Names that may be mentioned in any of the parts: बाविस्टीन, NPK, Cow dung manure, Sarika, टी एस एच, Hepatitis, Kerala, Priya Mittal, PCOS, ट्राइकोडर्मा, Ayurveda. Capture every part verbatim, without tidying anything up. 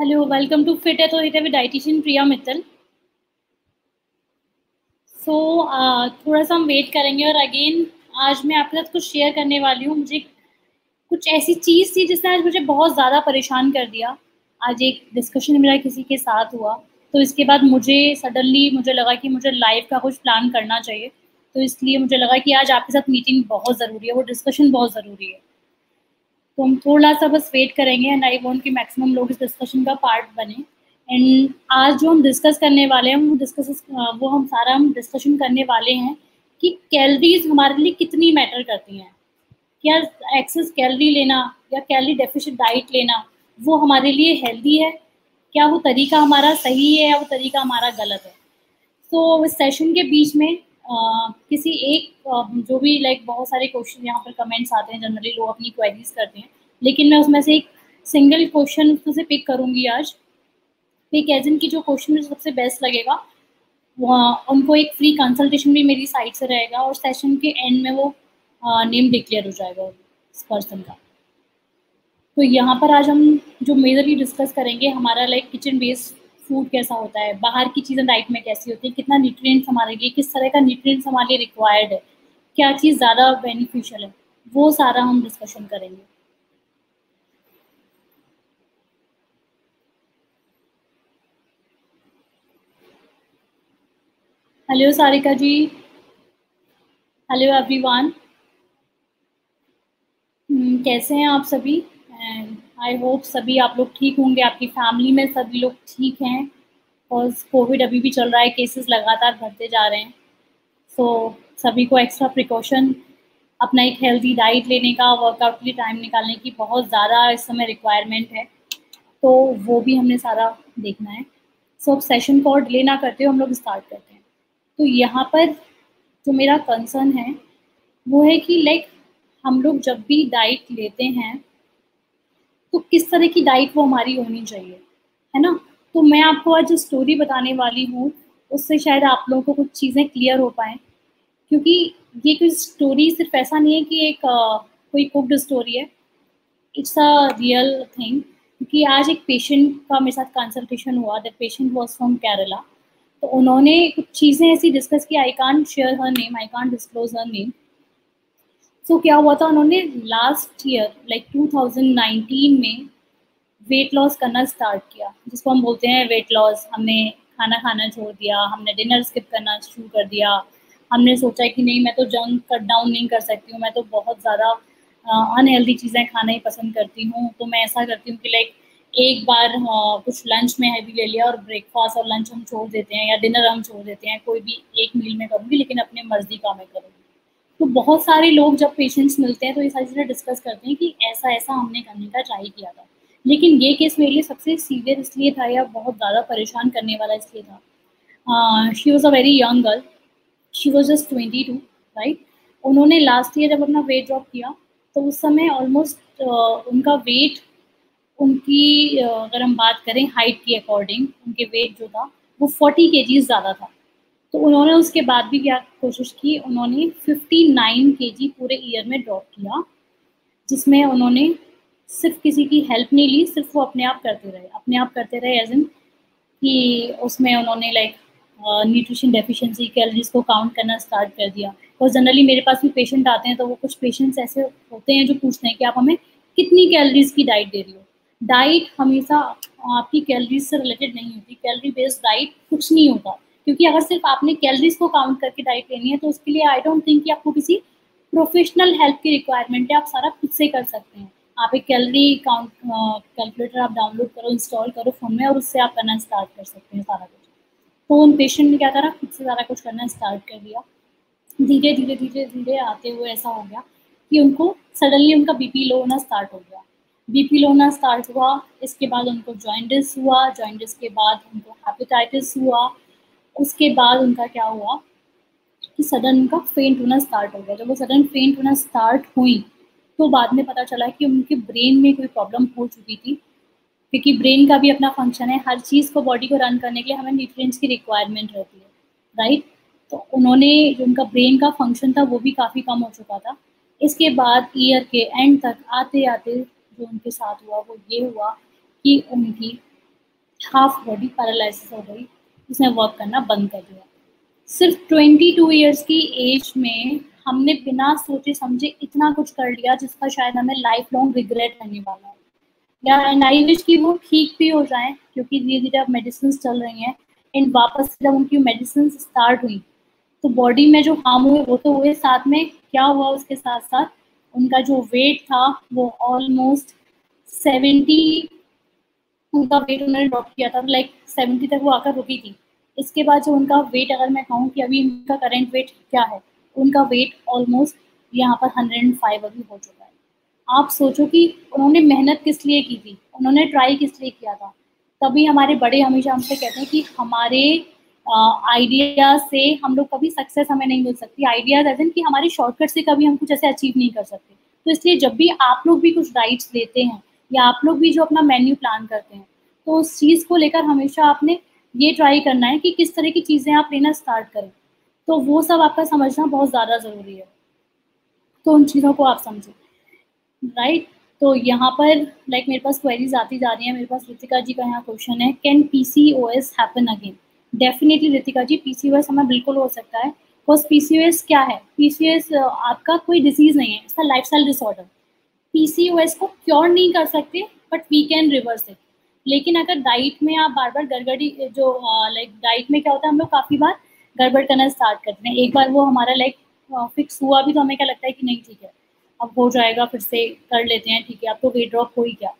Hello, welcome to fit authority with dietitian Priya Mittal. So थोड़ा सा हम वेट करेंगे और अगेन आज मैं आपके साथ कुछ शेयर करने वाली हूँ। मुझे कुछ ऐसी चीज़ थी जिसने आज मुझे बहुत ज़्यादा परेशान कर दिया। आज एक डिस्कशन मेरा किसी के साथ हुआ, तो इसके बाद मुझे सडनली मुझे लगा कि मुझे लाइफ का कुछ प्लान करना चाहिए, तो इसलिए मुझे लगा कि आज आपके साथ मीटिंग बहुत ज़रूरी है, वो डिस्कशन बहुत ज़रूरी है। तो हम थोड़ा सा बस वेट करेंगे एंड आई वांट कि मैक्सिमम लोग इस डिस्कशन का पार्ट बने। एंड आज जो हम डिस्कस करने वाले हैं वो डिस्कस वो हम सारा हम डिस्कशन करने वाले हैं कि कैलोरीज हमारे लिए कितनी मैटर करती हैं, क्या एक्सेस कैलोरी लेना या कैलोरी डेफिशिट डाइट लेना वो हमारे लिए हेल्दी है, क्या वो तरीका हमारा सही है या वो तरीका हमारा गलत है। सो so, इस सेशन के बीच में Uh, किसी एक uh, जो भी लाइक like, बहुत सारे क्वेश्चन यहाँ पर कमेंट्स आते हैं, जनरली लोग अपनी क्वेरीज करते हैं, लेकिन मैं उसमें से एक सिंगल क्वेश्चन उसमें से पिक करूँगी आज। पिक एज इन की जो क्वेश्चन मुझे सबसे बेस्ट लगेगा वहाँ उनको एक फ्री कंसल्टेशन भी मेरी साइड से रहेगा और सेशन के एंड में वो नेम uh, डिक्लेयर हो जाएगा इस पर्सन का। तो यहाँ पर आज हम जो मेजरली डिस्कस करेंगे हमारा लाइक किचन बेस्ड फूड कैसा होता है, बाहर की चीज़ें डाइट में कैसी होती है, कितना न्यूट्रिएंट्स हमारे लिए, किस तरह का न्यूट्रिएंट्स हमारे लिए रिक्वायर्ड है, क्या चीज़ ज़्यादा बेनिफिशियल है, वो सारा हम डिस्कशन करेंगे। Hello Sarika ji, hello everyone, कैसे हैं आप सभी? एंड आई होप सभी आप लोग ठीक होंगे, आपकी फैमिली में सभी लोग ठीक हैं। और कोविड अभी भी चल रहा है, केसेस लगातार बढ़ते जा रहे हैं, सो so, सभी को एक्स्ट्रा प्रिकॉशन, अपना एक हेल्दी डाइट लेने का, वर्कआउट के लिए टाइम निकालने की बहुत ज़्यादा इस समय रिक्वायरमेंट है, तो वो भी हमने सारा देखना है। सो so, अब सेशन को और डिले ना करते हुए हम लोग स्टार्ट करते हैं। तो यहाँ पर जो मेरा कंसर्न है वो है कि लाइक हम लोग जब भी डाइट लेते हैं तो किस तरह की डाइट वो हमारी होनी चाहिए, है ना। तो मैं आपको आज जो स्टोरी बताने वाली हूँ उससे शायद आप लोगों को कुछ चीज़ें क्लियर हो पाएँ, क्योंकि ये कोई स्टोरी सिर्फ ऐसा नहीं है कि एक आ, कोई कुक्ड स्टोरी है, इट्स अ रियल थिंग। क्योंकि आज एक पेशेंट का मेरे साथ कंसल्टेशन हुआ, that patient was from Kerala. तो उन्होंने कुछ चीज़ें ऐसी डिस्कस की, I can't share her name, I can't disclose her name. So so, क्या हुआ था, उन्होंने last year like two thousand nineteen में वेट लॉस करना स्टार्ट किया, जिसको हम बोलते हैं वेट लॉस। हमने खाना खाना छोड़ दिया, हमने डिनर स्किप करना शुरू कर दिया, हमने सोचा कि नहीं मैं तो जंक कट डाउन नहीं कर सकती हूँ, मैं तो बहुत ज़्यादा अनहेल्दी चीज़ें खाना ही पसंद करती हूँ। तो मैं ऐसा करती हूँ कि लाइक एक बार आ, कुछ लंच में हैवी ले लिया और ब्रेकफास्ट और लंच हम छोड़ देते हैं या डिनर हम छोड़ देते हैं, कोई भी एक मील में करूँगी लेकिन अपने मर्जी का मैं करूँगी। तो बहुत सारे लोग जब पेशेंट्स मिलते हैं तो ये सारी चीज़ें डिस्कस करते हैं कि ऐसा ऐसा हमने करने का ट्राई किया था, लेकिन ये केस मेरे लिए सबसे सीवियर इसलिए था या बहुत ज़्यादा परेशान करने वाला इसलिए था। She was a very young girl, she was just twenty two, right. उन्होंने लास्ट ईयर जब अपना वेट ड्रॉप किया तो उस समय ऑलमोस्ट uh, उनका वेट, उनकी uh, अगर हम बात करें हाइट के अकॉर्डिंग, उनके वेट जो था वो फोर्टी के जीज ज़्यादा था। तो उन्होंने उसके बाद भी क्या कोशिश की, उन्होंने फिफ्टी नाइन केजी पूरे ईयर में ड्रॉप किया, जिसमें उन्होंने सिर्फ किसी की हेल्प नहीं ली, सिर्फ वो अपने आप करते रहे, अपने आप करते रहे एज इन कि उसमें उन्होंने लाइक न्यूट्रिशन डेफिशिएंसी, कैलोरीज को काउंट करना स्टार्ट कर दिया। और जनरली मेरे पास भी पेशेंट आते हैं तो वो कुछ पेशेंट्स ऐसे होते हैं जो पूछते हैं कि आप हमें कितनी कैलोरीज की डाइट दे रही हो। डाइट हमेशा आपकी कैलोरीज से रिलेटेड नहीं होती, कैलोरी बेस्ड डाइट कुछ नहीं होता, क्योंकि अगर सिर्फ आपने कैलोरीज को काउंट करके डाइट लेनी है तो उसके लिए आई डोंट थिंक कि आपको किसी प्रोफेशनल हेल्प की रिक्वायरमेंट है, आप सारा खुद से कर सकते हैं। आप एक कैलोरी काउंट कैलकुलेटर आप डाउनलोड करो, इंस्टॉल करो फ़ोन में और उससे आप करना स्टार्ट कर सकते हैं सारा कुछ। तो उन पेशेंट ने क्या करा, खुद से सारा कुछ करना स्टार्ट कर दिया। धीरे धीरे धीरे धीरे आते हुए ऐसा हो गया कि उनको सडनली उनका बी पी लो होना स्टार्ट हो गया, बी पी लो होना स्टार्ट हुआ, इसके बाद उनको जॉइंटिस हुआ, जॉइंटिस के बाद उनको हेपेटाइटिस हुआ, उसके बाद उनका क्या हुआ कि सडन उनका फेंट होना स्टार्ट हो गया। जब वो सडन फेंट होना स्टार्ट हुई तो बाद में पता चला कि उनके ब्रेन में कोई प्रॉब्लम हो चुकी थी, क्योंकि ब्रेन का भी अपना फंक्शन है, हर चीज़ को बॉडी को रन करने के लिए हमें न्यूट्रिएंट्स की रिक्वायरमेंट रहती है, राइट। तो उन्होंने जो उनका ब्रेन का फंक्शन था वो भी काफ़ी कम हो चुका था। इसके बाद ईयर के एंड तक आते आते जो उनके साथ हुआ वो ये हुआ कि उनकी हाफ बॉडी पैरालिसिस हो गई, उसने वर्क करना बंद कर दिया। सिर्फ बाईस इयर्स की एज में हमने बिना सोचे समझे इतना कुछ कर लिया जिसका शायद हमें लाइफ लॉन्ग रिग्रेट रहने वाला है। या आई विश कि वो ठीक भी हो जाए, क्योंकि धीरे धीरे अब मेडिसिन चल रही हैं, एंड वापस जब उनकी मेडिसिन स्टार्ट हुई तो बॉडी में जो हार्म हुए वो तो हुए, साथ में क्या हुआ उसके साथ साथ उनका जो वेट था वो ऑलमोस्ट सेवेंटी, उनका वेट उन्होंने ड्रॉप किया था, लाइक सेवेंटी तक वो आकर रुकी थी। इसके बाद जो उनका वेट, अगर मैं कहूँ कि अभी उनका करेंट वेट क्या है, उनका वेट ऑलमोस्ट यहाँ पर एक सौ पाँच अभी हो चुका है। आप सोचो कि उन्होंने मेहनत किस लिए की थी, उन्होंने ट्राई किस लिए किया था। तभी हमारे बड़े हमेशा हमसे कहते हैं कि हमारे आइडिया से हम लोग कभी सक्सेस हमें नहीं मिल सकती, आइडियाज एज एन कि हमारे शॉर्टकट से कभी हम कुछ ऐसे अचीव नहीं कर सकते। तो इसलिए जब भी आप लोग भी कुछ डाइट्स लेते हैं या आप लोग भी जो अपना मेन्यू प्लान करते हैं, तो उस चीज़ को लेकर हमेशा आपने ये ट्राई करना है कि किस तरह की चीज़ें आप लेना स्टार्ट करें। तो वो सब आपका समझना बहुत ज़्यादा ज़रूरी है, तो उन चीज़ों को आप समझें, राइट। तो यहाँ पर लाइक मेरे पास क्वेरीज आती जा रही हैं। मेरे पास ऋतिका जी का यहाँ क्वेश्चन है, can P C O S happen again? Definitely Ritika ji, P C O S हमें बिल्कुल हो सकता है। बस पी सी ओ एस क्या है? पी सी ओ एस आपका कोई डिजीज़ नहीं है, इसका life style disorder. P C O S को क्योर नहीं कर सकते, but we can reverse it. लेकिन अगर डाइट में आप बार बार गड़बड़ी, जो लाइक डाइट में क्या होता है, हम लोग काफ़ी बार गड़बड़ करना स्टार्ट करते हैं। एक बार वो हमारा लाइक फिक्स हुआ भी तो हमें क्या लगता है कि नहीं ठीक है, अब हो जाएगा, फिर से कर लेते हैं, ठीक है, आपको वेट ड्रॉप हो ही गया।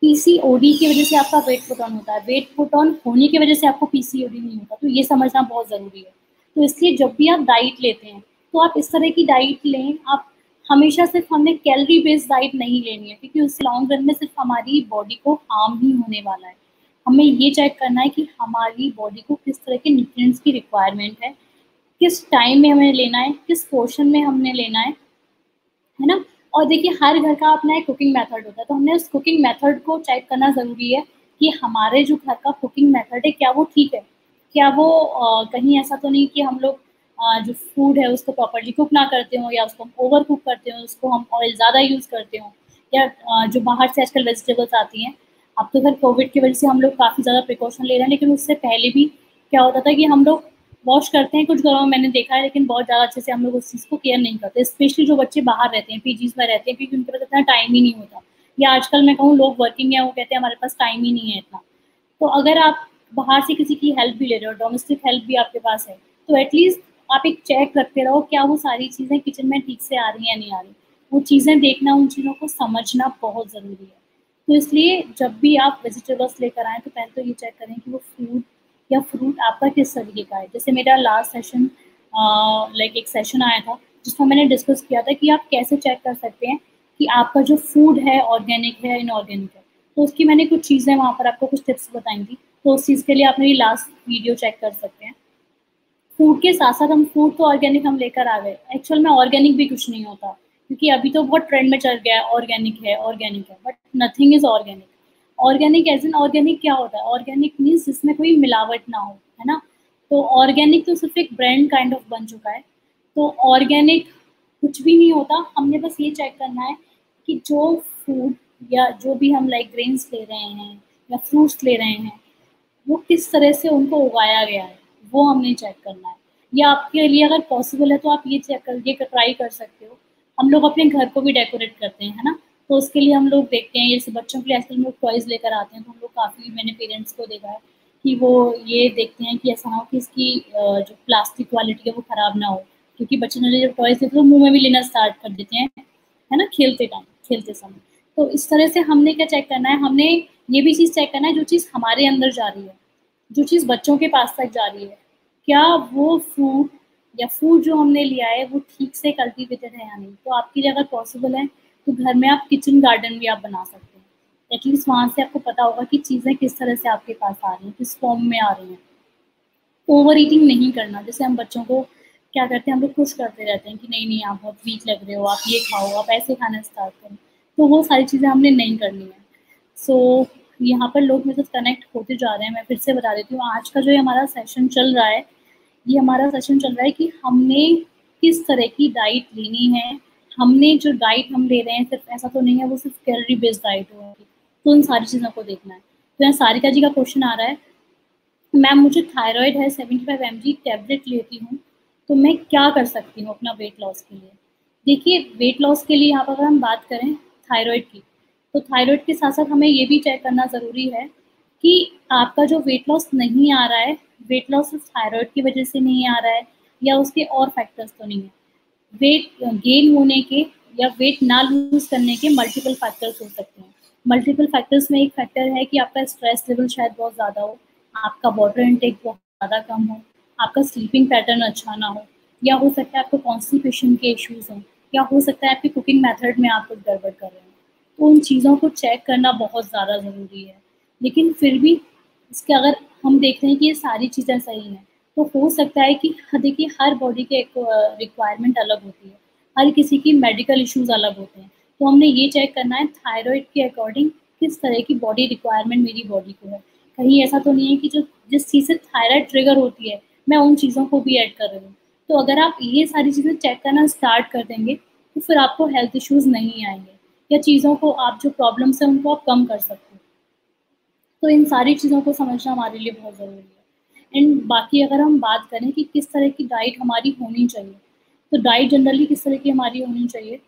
पी सी ओ डी की वजह से आपका वेट पुट ऑन होता है, वेट पुट ऑन होने की वजह से आपको पी सी ओ डी नहीं होता। तो ये समझना बहुत ज़रूरी है। तो इसलिए जब भी आप डाइट लेते हैं तो आप इस तरह की डाइट लें। आप हमेशा सिर्फ, हमने कैलोरी बेस्ड डाइट नहीं लेनी है, क्योंकि उस लॉन्ग रन में सिर्फ हमारी बॉडी को हार्म ही होने वाला है। हमें ये चेक करना है कि हमारी बॉडी को किस तरह के न्यूट्रिएंट्स की रिक्वायरमेंट है, किस टाइम में हमें लेना है, किस पोर्शन में हमने लेना है, है ना। और देखिए, हर घर का अपना एक कुकिंग मेथड होता है, तो हमने उस कुकिंग मेथड को चेक करना ज़रूरी है कि हमारे जो घर का कुकिंग मेथड है क्या वो ठीक है, क्या वो आ, कहीं ऐसा तो नहीं कि हम लोग जो फूड है उसको प्रॉपर्ली कुक ना करते हों, या उसको हम ओवर कुक करते हों, उसको हम ऑयल ज़्यादा यूज़ करते हों, या जो बाहर से आजकल वेजिटेबल्स आती हैं। अब तो खैर कोविड की वजह से हम लोग काफ़ी ज़्यादा प्रिकॉशन ले रहे हैं, लेकिन उससे पहले भी क्या होता था कि हम लोग वॉश करते हैं कुछ घरों में, मैंने देखा है, लेकिन बहुत ज़्यादा अच्छे से हम लोग उस चीज़ को केयर नहीं करते, स्पेशली जो बच्चे बाहर रहते हैं, पी जीज़ में रहते हैं, क्योंकि उनके पास इतना टाइम ही नहीं होता। या आजकल मैं कहूँ लोग वर्किंग है, वो कहते हैं हमारे पास टाइम ही नहीं है इतना। तो अगर आप बाहर से किसी की हेल्प भी ले रहे हो, डोमेस्टिक हेल्प भी आपके पास है, तो एटलीस्ट आप एक चेक रखते रहो क्या वो सारी चीज़ें किचन में ठीक से आ रही हैं या नहीं आ रही। वो चीज़ें देखना, उन चीज़ों को समझना बहुत ज़रूरी है। तो इसलिए जब भी आप वेजिटेबल्स लेकर आएँ तो पहले तो ये चेक करें कि वो फ्रूट या फ्रूट आपका किस तरीके का है। जैसे मेरा लास्ट सेशन लाइक एक सेशन आया था जिसमें मैंने डिस्कस किया था कि आप कैसे चेक कर सकते हैं कि आपका जो फूड है ऑर्गेनिक है इनऑर्गेनिक है। तो उसकी मैंने कुछ चीज़ें वहाँ पर आपको कुछ टिप्स बताई थी, तो उस चीज़ के लिए आप मेरी लास्ट वीडियो चेक कर सकते हैं। फूड के साथ साथ हम फूड तो ऑर्गेनिक हम लेकर आ गए, एक्चुअल में ऑर्गेनिक भी कुछ नहीं होता, क्योंकि अभी तो बहुत ट्रेंड में चल गया है ऑर्गेनिक है ऑर्गेनिक है, but nothing is organic. Organic as in organic क्या होता है? ऑर्गेनिक मीन्स जिसमें कोई मिलावट ना हो, है ना। तो ऑर्गेनिक तो सिर्फ एक ब्रांड काइंड ऑफ बन चुका है। तो ऑर्गेनिक कुछ भी नहीं होता। हमने बस ये चेक करना है कि जो फूड या जो भी हम लाइक ग्रेन्स ले रहे हैं या फ्रूट्स ले रहे हैं, वो किस तरह से उनको उगाया गया है, वो हमने चेक करना है। या आपके लिए अगर पॉसिबल है तो आप ये चेक कर, ये ट्राई कर सकते हो। हम लोग अपने घर को भी डेकोरेट करते हैं, है ना। तो उसके लिए हम लोग देखते हैं, जैसे बच्चों के लिए आजकल हम लोग टॉयज़ लेकर आते हैं, तो हम लोग काफ़ी, मैंने पेरेंट्स को देखा है कि वो ये देखते हैं कि ऐसा ना हो कि इसकी जो प्लास्टिक क्वालिटी है वो ख़राब ना हो, क्योंकि बच्चे ने जब टॉयज़ देते हैं तो मुँह में भी लेना स्टार्ट कर देते हैं, है ना, खेलते टाइम, खेलते समय। तो इस तरह से हमने क्या चेक करना है, हमने ये भी चीज़ चेक करना है, जो चीज़ हमारे अंदर जा रही है, जो चीज़ बच्चों के पास तक जा रही है, क्या वो फूड या फूड जो हमने लिया है वो ठीक से कल्टीवेटेड है या नहीं। तो आपके लिए अगर पॉसिबल है तो घर में आप किचन गार्डन भी आप बना सकते हैं। एटलीस्ट वहाँ से आपको पता होगा कि चीज़ें किस तरह से आपके पास आ रही हैं, किस फॉर्म में आ रही हैं। ओवर ईटिंग नहीं करना, जैसे हम बच्चों को क्या करते हैं, हम लोग खुश करते रहते हैं कि नहीं नहीं आप बहुत वीक लग रहे हो, आप ये खाओ, आप ऐसे खाना स्टार्ट करो। तो वो सारी चीज़ें हमने नहीं करनी है। सो so, यहाँ पर लोग मेरे साथ कनेक्ट होते जा रहे हैं। मैं फिर से बता देती हूँ, आज का जो हमारा सेशन चल रहा है, ये हमारा सेशन चल रहा है कि हमने किस तरह की डाइट लेनी है। हमने जो डाइट हम ले रहे हैं, सिर्फ ऐसा तो नहीं है वो सिर्फ कैलोरी बेस्ड डाइट हो, तो उन सारी चीज़ों को देखना है। तो यहाँ सारिका जी का क्वेश्चन आ रहा है, मैम मुझे थायराइड है, seventy five M G tablet लेती हूँ, तो मैं क्या कर सकती हूँ अपना वेट लॉस के लिए? देखिए, वेट लॉस के लिए यहाँ पर अगर हम बात करें थायराइड की, तो थायराइड के साथ साथ हमें ये भी चेक करना ज़रूरी है कि आपका जो वेट लॉस नहीं आ रहा है, वेट लॉस सिर्फ थायराइड की वजह से नहीं आ रहा है या उसके और फैक्टर्स तो नहीं है। वेट गेन होने के या वेट ना लूज करने के मल्टीपल फैक्टर्स हो सकते हैं। मल्टीपल फैक्टर्स में एक फैक्टर है कि आपका स्ट्रेस लेवल शायद बहुत ज़्यादा हो, आपका वाटर इनटेक बहुत ज़्यादा कम हो, आपका स्लीपिंग पैटर्न अच्छा ना हो, या हो सकता है आपको कॉन्स्टिपेशन के इश्यूज हों, या हो सकता है आपकी कुकिंग मेथड में आप कुछ गड़बड़ कर रहे हैं। तो उन चीज़ों को चेक करना बहुत ज़्यादा ज़रूरी है। लेकिन फिर भी इसके अगर हम देखते हैं कि ये सारी चीज़ें सही हैं, तो हो सकता है कि देखिए हर बॉडी के रिक्वायरमेंट अलग होती है, हर किसी की मेडिकल इश्यूज अलग होते हैं। तो हमने ये चेक करना है थायराइड के अकॉर्डिंग किस तरह की बॉडी रिक्वायरमेंट मेरी बॉडी को है। कहीं ऐसा तो नहीं है कि जो जिस चीज़ से थायराइड ट्रिगर होती है मैं उन चीज़ों को भी ऐड कर रही हूँ। तो अगर आप ये सारी चीज़ें चेक करना स्टार्ट कर देंगे तो फिर आपको हेल्थ इश्यूज़ नहीं आएंगे या चीज़ों को आप जो प्रॉब्लम्स हैं उनको आप कम कर सकते हो। तो इन सारी चीज़ों को समझना हमारे लिए बहुत ज़रूरी है। एंड बाकी अगर हम बात करें कि किस तरह की डाइट हमारी होनी चाहिए, तो डाइट जनरली किस तरह की हमारी होनी चाहिए,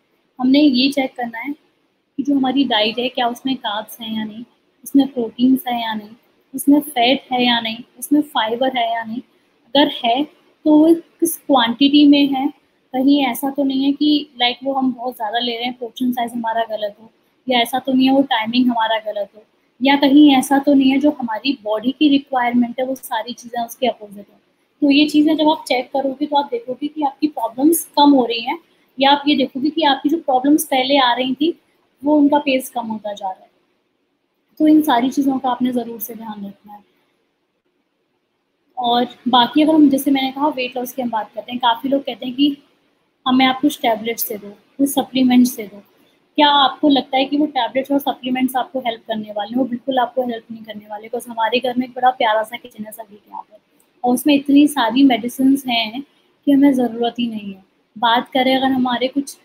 हमने ये चेक करना है कि जो हमारी डाइट है क्या उसमें कार्ब्स हैं या नहीं, उसमें प्रोटीन्स हैं या नहीं, उसमें फैट है या नहीं, उसमें फाइबर है या नहीं। अगर है तो वो किस क्वांटिटी में है। कहीं ऐसा तो नहीं है कि लाइक वो हम बहुत ज़्यादा ले रहे हैं, पोर्शन साइज हमारा गलत हो, या ऐसा तो नहीं है वो टाइमिंग हमारा गलत हो, या कहीं ऐसा तो नहीं है जो हमारी बॉडी की रिक्वायरमेंट है वो सारी चीज़ें उसके अपोजिट हो। तो ये चीज़ें जब आप चेक करोगे तो आप देखोगे कि आपकी प्रॉब्लम्स कम हो रही हैं, या आप ये देखोगे कि आपकी जो प्रॉब्लम्स पहले आ रही थी वो उनका पेस कम होता जा रहा है। तो इन सारी चीज़ों का आपने ज़रूर से ध्यान रखना है। और बाकी अगर हम, जैसे मैंने कहा वेट लॉस की हम बात करते हैं, काफ़ी लोग कहते हैं कि हमें आप कुछ टैबलेट्स दे दो, कुछ सप्लीमेंट्स दे दो। क्या आपको लगता है कि वो टैबलेट्स और सप्लीमेंट्स आपको हेल्प करने वाले हैं? वो बिल्कुल आपको हेल्प नहीं करने वाले। बिकॉज हमारे घर में एक बड़ा प्यारा सा किचन है सभी के यहाँ पर, और उसमें इतनी सारी मेडिसिन हैं कि हमें ज़रूरत ही नहीं है। बात करें अगर हमारे कुछ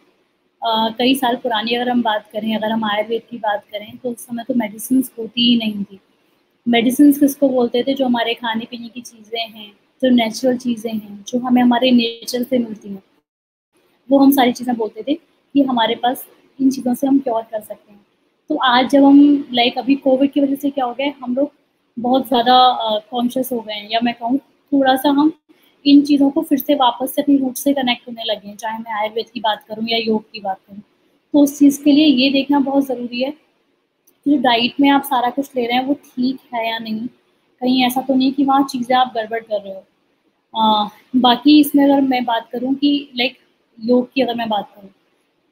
आ, कई साल पुरानी अगर हम बात करें, अगर हम आयुर्वेद की बात करें, तो उस समय तो मेडिसिन होती ही नहीं थी। मेडिसिन किसको बोलते थे? जो हमारे खाने पीने की चीज़ें हैं, जो नेचुरल चीज़ें हैं, जो हमें हमारे नेचर से मिलती हैं, वो हम सारी चीज़ें बोलते थे कि हमारे पास इन चीज़ों से हम क्योर कर सकते हैं। तो आज जब हम लाइक अभी कोविड की वजह से क्या हो गया, हम लोग बहुत ज़्यादा कॉन्शियस हो गए हैं, या मैं कहूँ थोड़ा सा हम इन चीज़ों को फिर से वापस से अपनी रूट से कनेक्ट होने लगे हैं, चाहे मैं आयुर्वेद की बात करूँ या योग की बात करूँ। तो उस चीज़ के लिए ये देखना बहुत ज़रूरी है कि जो डाइट में आप सारा कुछ ले रहे हैं वो ठीक है या नहीं, कहीं ऐसा तो नहीं कि वहाँ चीज़ें आप गड़बड़ कर रहे हो। आ, बाकी इसमें अगर मैं बात करूँ कि लाइक योग की अगर मैं बात करूँ,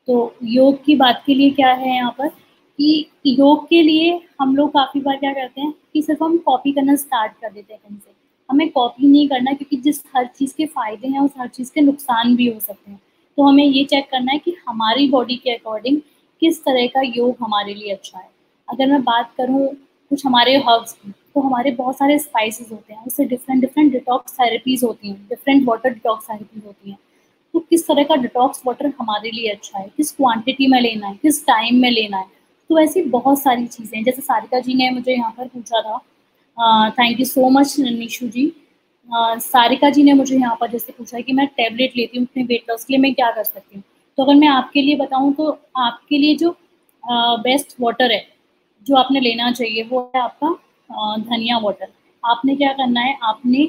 तो योग की बात के लिए क्या है यहाँ पर कि योग के लिए हम लोग काफ़ी बार क्या करते हैं कि सिर्फ हम कॉपी करना स्टार्ट कर देते हैं कहीं से। हमें कॉपी नहीं करना, क्योंकि जिस हर चीज़ के फ़ायदे हैं उस हर चीज़ के नुकसान भी हो सकते हैं। तो हमें ये चेक करना है कि हमारी बॉडी के अकॉर्डिंग किस तरह का योग हमारे लिए अच्छा है। अगर मैं बात करूँ कुछ हमारे हर्ब्स की, तो हमारे बहुत सारे स्पाइसेस होते हैं, उससे डिफरेंट डिफरेंट डिटॉक्स थेरेपीज़ होती हैं, डिफरेंट वाटर डिटॉक्स थेरेपीज़ होती हैं। तो किस तरह का डिटॉक्स वाटर हमारे लिए अच्छा है, किस क्वांटिटी में लेना है, किस टाइम में लेना है। तो ऐसी बहुत सारी चीज़ें हैं। जैसे सारिका जी ने मुझे यहाँ पर पूछा था, thank you so much Nishu ji, uh, Sarika ji ने मुझे यहाँ पर जैसे पूछा कि मैं टैबलेट लेती हूँ अपने वेट लॉस के लिए, मैं क्या कर सकती हूँ? तो अगर मैं आपके लिए बताऊँ तो आपके लिए जो बेस्ट uh, वाटर है जो आपने लेना चाहिए वो है आपका uh, धनिया वाटर। आपने क्या करना है, आपने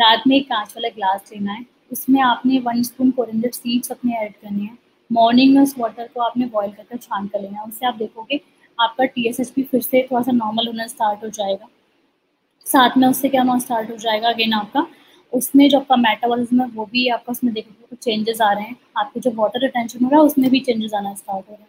रात में एक कांच वाला ग्लास लेना है, उसमें आपने वन स्पून कोरिएंडर सीड्स अपने ऐड करने हैं। मॉर्निंग में उस वाटर को आपने बॉयल करके छान कर लेना है। उससे आप देखोगे आपका टी एस एच भी फिर से थोड़ा सा नॉर्मल होना स्टार्ट हो जाएगा। साथ में उससे क्या होना स्टार्ट हो जाएगा, अगेन आपका उसमें जो आपका मेटाबॉलिज्म है वो भी आपका उसमें देखोगे कुछ चेंजेस आ रहे हैं। आपके जो वाटर रिटेंशन हो रहा है उसमें भी चेंजेस आना स्टार्ट हो रहा है।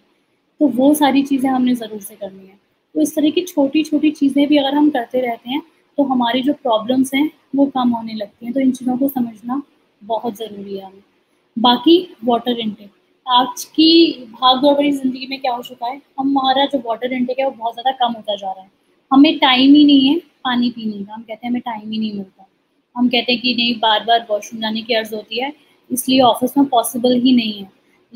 तो वो सारी चीज़ें हमने ज़रूर से करनी है। तो इस तरह की छोटी छोटी चीज़ें भी अगर हम करते रहते हैं तो हमारी जो प्रॉब्लम्स हैं वो कम होने लगती हैं। तो इन चीज़ों को समझना बहुत ज़रूरी है हमें। बाकी वाटर इनटेक, आज की भाग दौड़ वाली ज़िंदगी में क्या हो चुका है, हमारा जो वाटर इनटेक है वो बहुत ज़्यादा कम होता जा रहा है। हमें टाइम ही नहीं है पानी पीने का। हम कहते हैं हमें टाइम ही नहीं मिलता, हम कहते हैं कि नहीं बार बार वॉशरूम जाने की अर्ज़ होती है, इसलिए ऑफिस में पॉसिबल ही नहीं है।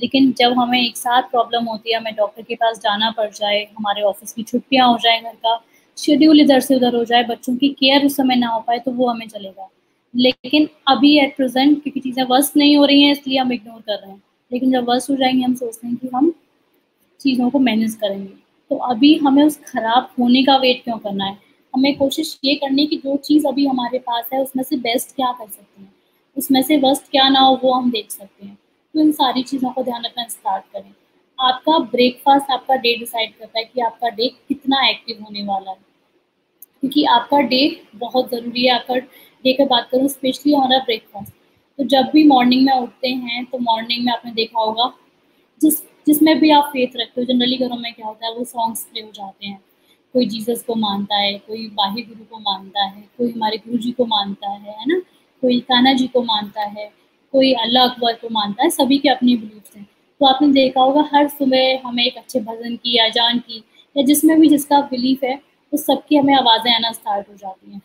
लेकिन जब हमें एक साथ प्रॉब्लम होती है, हमें डॉक्टर के पास जाना पड़ जाए, हमारे ऑफिस की छुट्टियाँ हो जाए, घर का शेड्यूल इधर से उधर हो जाए, बच्चों की केयर उस समय ना हो पाए, तो वो हमें चलेगा। लेकिन अभी एट प्रेजेंट क्योंकि चीज़ें वर्स्ट नहीं हो रही हैं इसलिए हम इग्नोर कर रहे हैं, लेकिन जब वर्स्ट हो जाएंगे हम सोचते हैं कि हम चीज़ों को मैनेज करेंगे। तो अभी हमें उस खराब होने का वेट क्यों करना है, हमें कोशिश ये करनी कि जो चीज़ अभी हमारे पास है उसमें से बेस्ट क्या कर सकते हैं, उसमें से वर्स्ट क्या ना हो वो हम देख सकते हैं। तो इन सारी चीज़ों को ध्यान रखना स्टार्ट करें। आपका ब्रेकफास्ट आपका डे डिसाइड करता है कि आपका डे कितना एक्टिव होने वाला है, क्योंकि आपका डे बहुत ज़रूरी है। आपका डे की बात करूँ स्पेशली हमारा ब्रेकफास्ट, तो जब भी मॉर्निंग में उठते हैं तो मॉर्निंग में आपने देखा होगा जिस जिसमें भी आप फेथ रखते हो, जनरली घरों में क्या होता है वो सॉन्ग्स प्ले हो जाते हैं। कोई जीसस को मानता है, कोई वाहे गुरु को मानता है, कोई हमारे गुरु जी को मानता है है ना, कोई कान्हा जी को मानता है, कोई अल्लाह अकबर को मानता है, सभी के अपनी बिलीफ्स हैं। तो आपने देखा होगा हर सुबह हमें एक अच्छे भजन की, अजान की, या जिसमें भी जिसका बिलीफ है उस तो सबकी हमें आवाज़ें आना स्टार्ट हो जाती हैं,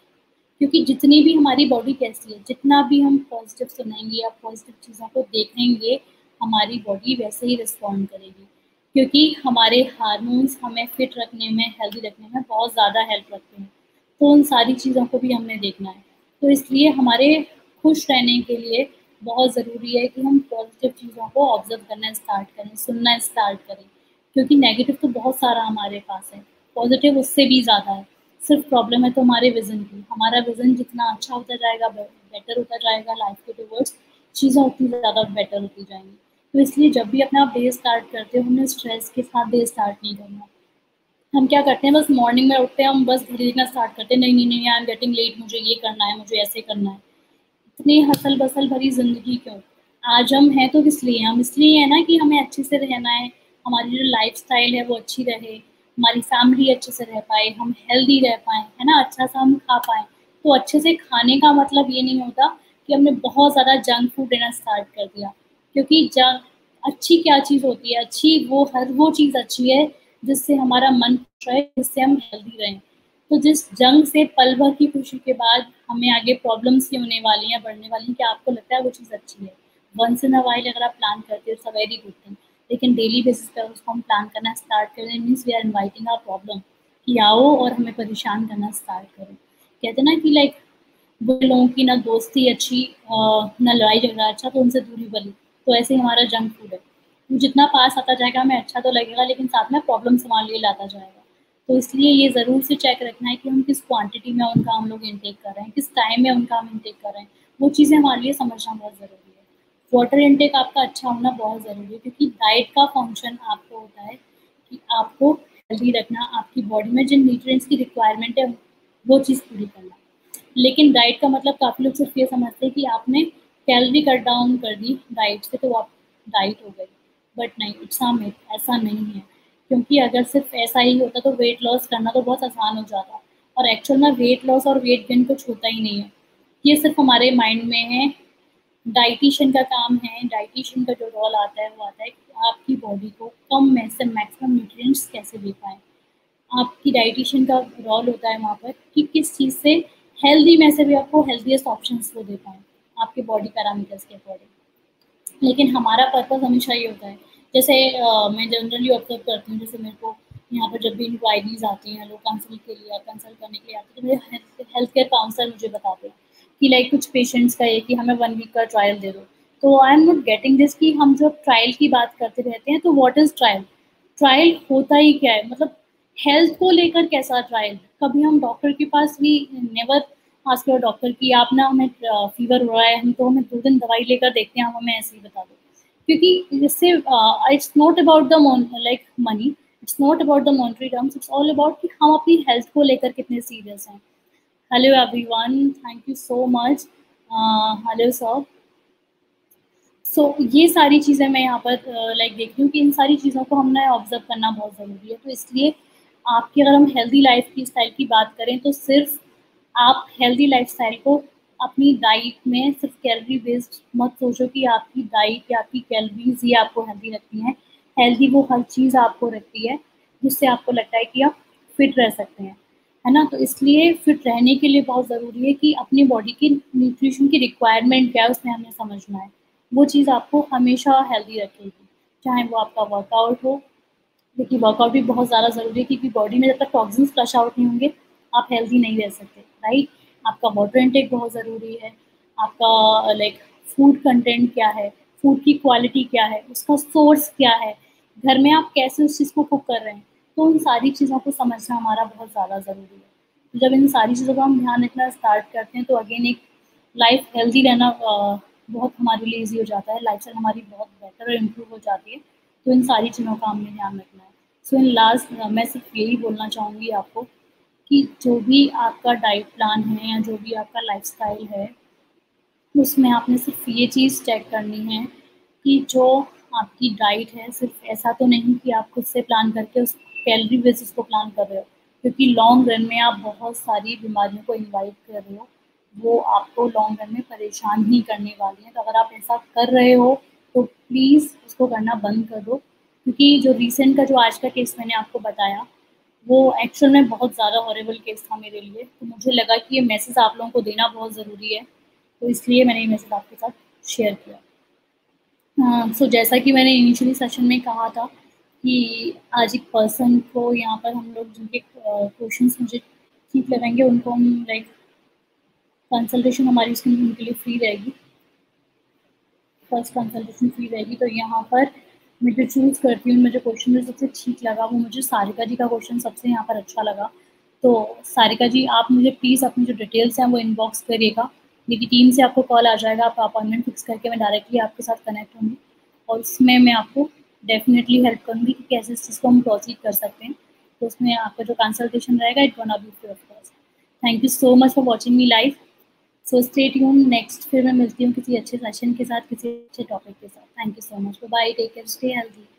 क्योंकि जितनी भी हमारी बॉडी कैसी है, जितना भी हम पॉजिटिव सुनेंगे या पॉजिटिव चीज़ों को देखेंगे, हमारी बॉडी वैसे ही रिस्पॉन्ड करेगी, क्योंकि हमारे हार्मोन्स हमें फिट रखने में, हेल्दी रखने में बहुत ज़्यादा हेल्प करते हैं। तो उन सारी चीज़ों को भी हमने देखना है। तो इसलिए हमारे खुश रहने के लिए बहुत ज़रूरी है कि हम पॉजिटिव चीज़ों को ऑब्जर्व करना स्टार्ट करें, सुनना स्टार्ट करें, क्योंकि नेगेटिव तो बहुत सारा हमारे पास है, पॉजिटिव उससे भी ज़्यादा है। सिर्फ प्रॉब्लम है तो हमारे विज़न की, हमारा विज़न जितना अच्छा होता जाएगा, बेटर होता जाएगा लाइफ के टूवर्ड्स, चीज़ें उतनी ज़्यादा बेटर होती जाएंगी। तो इसलिए जब भी अपना आप डे स्टार्ट करते हो हमें स्ट्रेस के साथ डे स्टार्ट नहीं करना। हम क्या करते हैं, बस मॉर्निंग में उठते हैं, हम बस घड़ी देखना स्टार्ट करते हैं, नहीं नहीं नहीं आई एम गेटिंग लेट, मुझे ये करना है, मुझे ऐसे करना है। इतनी हसल बसल भरी ज़िंदगी क्यों? आज हम हैं तो किस लिए? हम इसलिए हैं ना कि हमें अच्छे से रहना है, हमारी जो लाइफस्टाइल है वो अच्छी रहे, हमारी फैमिली अच्छे से रह पाए, हम हेल्दी रह पाएँ, है ना, अच्छा सा हम खा पाएँ। तो अच्छे से खाने का मतलब ये नहीं होता कि हमने बहुत ज़्यादा जंक फूड लेना स्टार्ट कर दिया, क्योंकि जंक अच्छी क्या चीज़ होती है, अच्छी वो हर वो चीज़ अच्छी है जिससे हमारा मन खुश रहे, जिससे हम हेल्दी रहें। तो जिस जंग से पल भर की खुशी के बाद हमें आगे प्रॉब्लम्स ही होने वाली हैं, बढ़ने वाली हैं। क्या आपको लगता है वो चीज़ अच्छी है? वंस इन अ वाइल अगर आप प्लान करते हो इट्स वेरी गुड थिंग, लेकिन डेली बेसिस पर उसको हम प्लान करना स्टार्ट करें means we are inviting our problem कि आओ और हमें परेशान करना स्टार्ट करो। कहते ना कि लाइक बुरे लोगों की ना दोस्ती अच्छी, ना लड़ाई झगड़ा अच्छा, तो उनसे दूरी बनी। तो ऐसे ही हमारा जंक फूड है, जितना पास आता जाएगा हमें अच्छा तो लगेगा, लेकिन साथ में प्रॉब्लम्स हमारे लिए लाता जाएगा। तो इसलिए ये ज़रूर से चेक रखना है कि हम किस क्वांटिटी में उनका हम लोग इनटेक कर रहे हैं, किस टाइम में उनका हम इनटेक कर रहे हैं, वो चीज़ें हमारे लिए समझना बहुत ज़रूरी है। वाटर इनटेक आपका अच्छा होना बहुत ज़रूरी है, क्योंकि डाइट का फंक्शन आपको होता है कि आपको हेल्दी रखना, आपकी बॉडी में जिन न्यूट्रिएंट्स की रिक्वायरमेंट है वो चीज़ पूरी करना। लेकिन डाइट का मतलब काफ़ी लोग सिर्फ ये समझते हैं कि आपने कैलरी कट डाउन कर दी डाइट से तो आप डाइट हो गई, बट नहीं, इट्स अ मिथ, ऐसा नहीं है। क्योंकि अगर सिर्फ ऐसा ही होता तो वेट लॉस करना तो बहुत आसान हो जाता, और एक्चुअल में वेट लॉस और वेट गेन कुछ होता ही नहीं है, ये सिर्फ हमारे माइंड में है। डाइटिशियन का काम है, डाइटिशियन का जो रोल आता है वो आता है कि आपकी बॉडी को कम में से मैक्सिमम न्यूट्रिएंट्स कैसे दे पाएँ। आपकी डाइटिशियन का रोल होता है वहाँ पर कि किस चीज़ से हेल्दी में से भी आपको हेल्दीएस्ट ऑप्शन वो दे पाएँ आपके बॉडी पैरामीटर्स के अकॉर्डिंग। लेकिन हमारा पर्पज़ हमेशा ये होता है, जैसे uh, मैं जनरली ऑब्जर्व करती हूँ, जैसे मेरे को यहाँ पर जब भी इंक्वायरीज आती हैं, लोग कंसल्ट के लिए कंसल्ट करने के लिए आते हैं, तो मेरे हेल्थ केयर काउंसलर मुझे बताते हैं कि लाइक कुछ पेशेंट्स का ये कि हमें वन वीक का ट्रायल दे दो। तो I am not getting this कि हम जब ट्रायल की बात करते रहते हैं तो व्हाट इज़ ट्रायल? ट्रायल होता ही क्या है, मतलब हेल्थ को लेकर कैसा ट्रायल? कभी हम डॉक्टर के पास भी नेवर आस्क योर डॉक्टर कि आप ना हमें फीवर हो रहा है, हम तो हमें दो दिन दवाई लेकर देखते हैं, हम हमें ऐसे ही बता दो। क्योंकि जिससे it's not about the like money, it's not about the monetary terms, it's all about कि हम अपनी हेल्थ को लेकर कितने सीरियस हैं। Hello everyone, thank you so much. Hello sir, so ये सारी चीज़ें मैं यहाँ पर लाइक uh, like, देखती हूँ कि इन सारी चीज़ों को हमने ऑब्जर्व करना बहुत ज़रूरी है। तो इसलिए आपकी अगर हम हेल्दी लाइफ की स्टाइल की बात करें तो सिर्फ आप हेल्दी लाइफ स्टाइल को अपनी डाइट में सिर्फ कैलोरी बेस्ड मत सोचो कि आपकी डाइट या आपकी कैलोरीज ये आपको हेल्दी रखती हैं। हेल्दी वो हर चीज़ आपको रखती है जिससे आपको लगता है कि आप फिट रह सकते हैं, है ना। तो इसलिए फिट रहने के लिए बहुत ज़रूरी है कि अपनी बॉडी की न्यूट्रिशन की रिक्वायरमेंट क्या है उसमें हमें समझना है, वो चीज़ आपको हमेशा हेल्दी रखेगी, चाहे वो आपका वर्कआउट हो, क्योंकि वर्कआउट भी बहुत ज़्यादा ज़रूरी है, क्योंकि बॉडी में जब तक टॉक्सिन्स फ्लश आउट नहीं होंगे आप हेल्दी नहीं रह सकते, राइट। आपका वाटर इंटेक बहुत ज़रूरी है, आपका लाइक फूड कंटेंट क्या है, फूड की क्वालिटी क्या है, उसका सोर्स क्या है, घर में आप कैसे उस चीज़ को कुक कर रहे हैं, तो इन सारी चीज़ों को समझना हमारा बहुत ज़्यादा ज़रूरी है। तो जब इन सारी चीज़ों का हम ध्यान रखना स्टार्ट करते हैं तो अगेन एक लाइफ हेल्दी रहना बहुत हमारे लिए ईजी हो जाता है, लाइफ स्टाइल हमारी बहुत बेटर और इम्प्रूव हो जाती है। तो इन सारी चीज़ों का हमें ध्यान रखना है। सो इन लास्ट मैं सिर्फ यही बोलना चाहूँगी आपको कि जो भी आपका डाइट प्लान है या जो भी आपका लाइफ स्टाइल है, उसमें आपने सिर्फ ये चीज़ चेक करनी है कि जो आपकी डाइट है, सिर्फ ऐसा तो नहीं कि आप खुद से प्लान करके उस कैलोरी बेसिस को प्लान कर रहे हो, क्योंकि लॉन्ग रन में आप बहुत सारी बीमारियों को इन्वाइट कर रहे हो, वो आपको लॉन्ग रन में परेशान ही करने वाली है। तो अगर आप ऐसा कर रहे हो तो प्लीज़ उसको करना बंद कर दो, क्योंकि जो रिसेंट का जो आज का केस मैंने आपको बताया वो एक्चुअल में बहुत ज़्यादा हॉरेबल केस था मेरे लिए। तो मुझे लगा कि ये मैसेज आप लोगों को देना बहुत ज़रूरी है, तो इसलिए मैंने ये मैसेज आपके साथ शेयर किया। सो जैसा कि मैंने इनिशियली सेशन में कहा था कि आज एक पर्सन को यहाँ पर हम लोग जिनके क्वेश्चन मुझे ठीक लगेंगे उनको हम लाइक कंसल्टेशन हमारी उसके उनके लिए फ्री रहेगी, फर्स्ट कंसल्टेशन फ्री रहेगी। तो यहाँ पर मैं जो चूज़ करती हूँ, मुझे क्वेश्चन जो सबसे ठीक लगा वो मुझे सारिका जी का क्वेश्चन सबसे यहाँ पर अच्छा लगा। तो सारिका जी, आप मुझे प्लीज़ अपनी जो डिटेल्स हैं वो इनबॉक्स करिएगा, मेरी टीम से आपको कॉल आ जाएगा, आप अपॉइंटमेंट फिक्स करके मैं डायरेक्टली आपके साथ कनेक्ट होंगी और उसमें मैं आपको डेफिनेटली हेल्प करूँगी कि कैसे इस चीज़ को हम प्रोसीड कर सकते हैं। तो उसमें आपका जो कंसल्टेशन रहेगा it gonna be free of cost. Thank you so much for watching me live. So stay tuned, next फिर मैं मिलती हूँ किसी अच्छे सेशन के साथ, किसी अच्छे टॉपिक के साथ। Thank you so much, bye, take care, stay healthy.